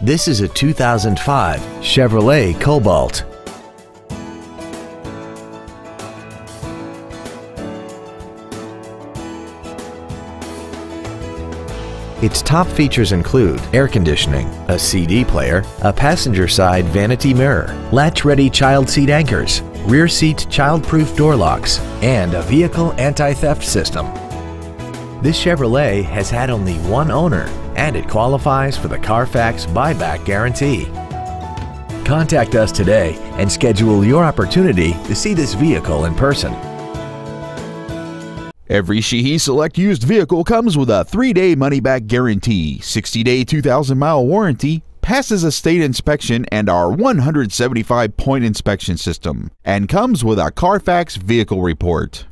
This is a 2005 Chevrolet Cobalt. Its top features include air conditioning, a CD player, a passenger side vanity mirror, latch-ready child seat anchors, rear seat child-proof door locks, and a vehicle anti-theft system. This Chevrolet has had only one owner, and it qualifies for the Carfax buyback guarantee. Contact us today and schedule your opportunity to see this vehicle in person. Every Sheehy Select used vehicle comes with a 3-day money-back guarantee, 60-day 2,000-mile warranty, passes a state inspection and our 175-point inspection system, and comes with a Carfax vehicle report.